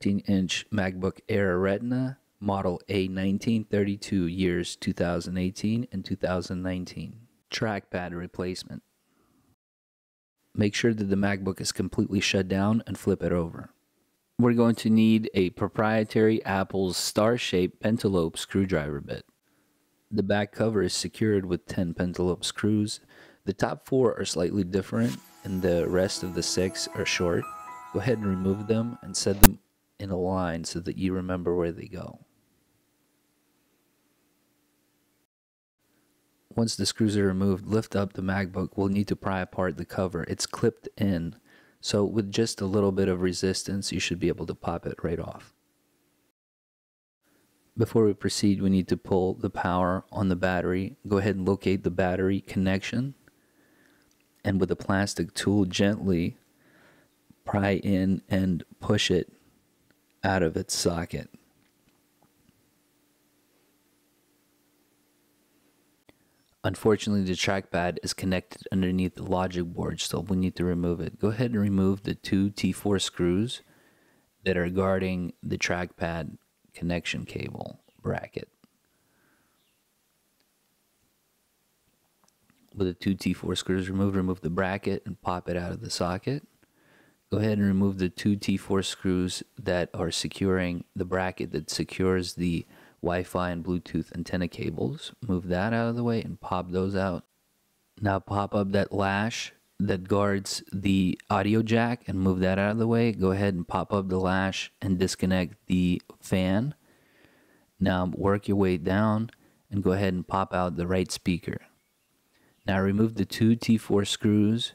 13-inch MacBook Air Retina, model A1932, years 2018 and 2019. Trackpad replacement. Make sure that the MacBook is completely shut down and flip it over. We're going to need a proprietary Apple's star-shaped pentalobe screwdriver bit. The back cover is secured with 10 pentalobe screws. The top 4 are slightly different and the rest of the 6 are short. Go ahead and remove them and set them in a line so that you remember where they go. Once the screws are removed, lift up the MacBook. We'll need to pry apart the cover. It's clipped in, so with just a little bit of resistance, you should be able to pop it right off. Before we proceed, we need to pull the power on the battery. Go ahead and locate the battery connection, and with a plastic tool, gently pry in and push it out of its socket. Unfortunately, the trackpad is connected underneath the logic board, so we need to remove it. Go ahead and remove the 2 T4 screws that are guarding the trackpad connection cable bracket. With the 2 T4 screws removed, remove the bracket and pop it out of the socket. Go ahead and remove the 2 T4 screws that are securing the bracket that secures the Wi-Fi and Bluetooth antenna cables. Move that out of the way and pop those out. Now pop up that lash that guards the audio jack and move that out of the way. Go ahead and pop up the lash and disconnect the fan. Now work your way down and go ahead and pop out the right speaker. Now remove the 2 T4 screws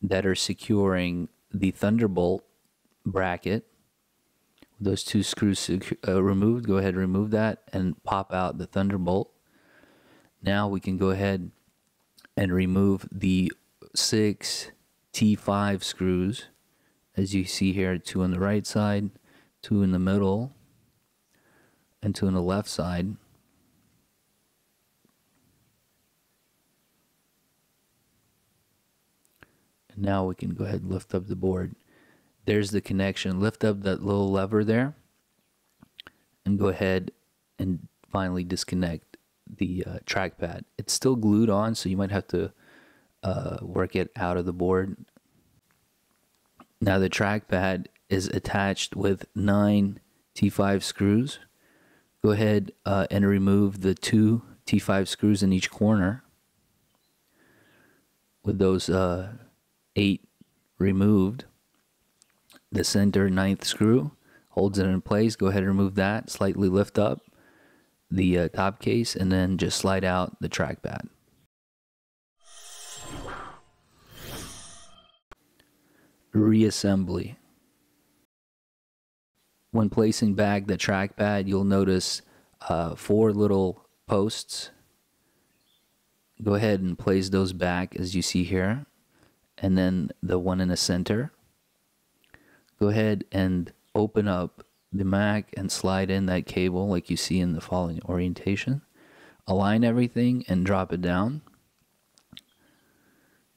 that are securing the Thunderbolt bracket. Those 2 screws removed, go ahead and remove that and pop out the Thunderbolt. Now we can go ahead and remove the 6 T5 screws. As you see here, 2 on the right side, 2 in the middle, and 2 on the left side. And now we can go ahead and lift up the board. There's the connection. Lift up that little lever there and go ahead and finally disconnect the trackpad. It's still glued on, so you might have to work it out of the board. Now the trackpad is attached with 9 T5 screws. Go ahead and remove the 2 T5 screws in each corner. With those 8 removed, the center 9th screw holds it in place. Go ahead and remove that. Slightly lift up the top case and then just slide out the trackpad. Reassembly. When placing back the trackpad, you'll notice 4 little posts. Go ahead and place those back as you see here, and then the one in the center. Go ahead and open up the Mac and slide in that cable like you see in the following orientation. Align everything and drop it down.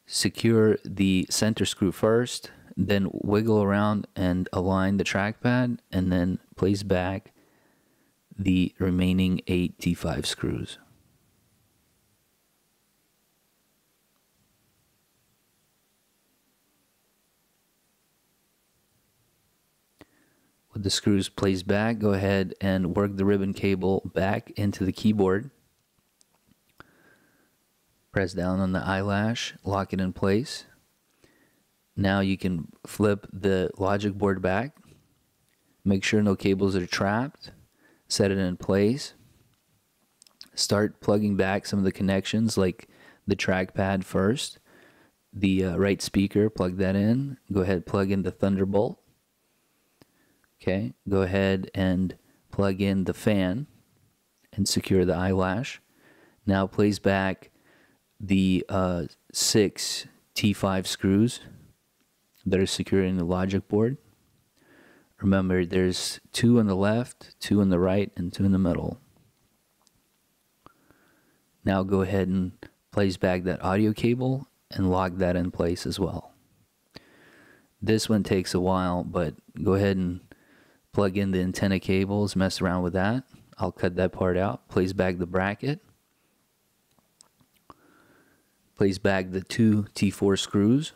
Secure the center screw first, then wiggle around and align the trackpad, and then place back the remaining 8 T5 screws. With the screws placed back, go ahead and work the ribbon cable back into the keyboard. Press down on the eyelash, lock it in place. Now you can flip the logic board back. Make sure no cables are trapped. Set it in place. Start plugging back some of the connections, like the trackpad first. The right speaker, plug that in. Go ahead, plug in the Thunderbolt. Okay, go ahead and plug in the fan and secure the eyelash. Now place back the 6 T5 screws that are securing the logic board. Remember, there's 2 on the left, 2 on the right, and 2 in the middle. Now go ahead and place back that audio cable and lock that in place as well. This one takes a while, but go ahead and plug in the antenna cables, mess around with that. I'll cut that part out. Place back the bracket. Place back the two T4 screws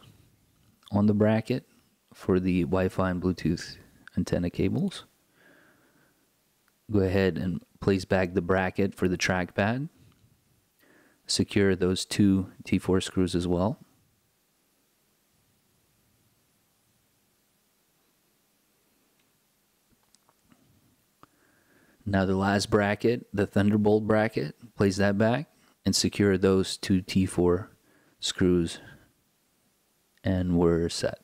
on the bracket for the Wi-Fi and Bluetooth antenna cables. Go ahead and place back the bracket for the trackpad. Secure those two T4 screws as well. Now the last bracket, the Thunderbolt bracket, place that back and secure those two T4 screws, and we're set.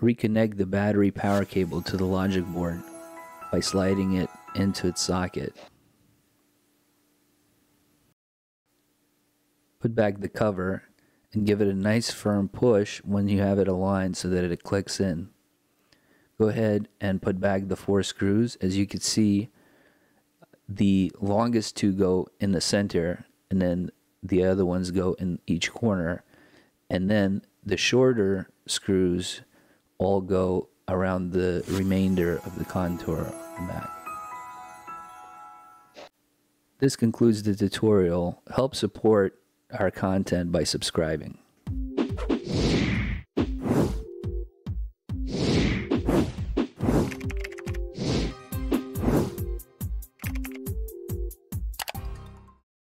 Reconnect the battery power cable to the logic board by sliding it into its socket. Put back the cover and give it a nice firm push when you have it aligned so that it clicks in. Go ahead and put back the four screws. As you can see, the longest two go in the center, and then the other ones go in each corner, and then the shorter screws all go around the remainder of the contour of the Mac. This concludes the tutorial. Help support our content by subscribing.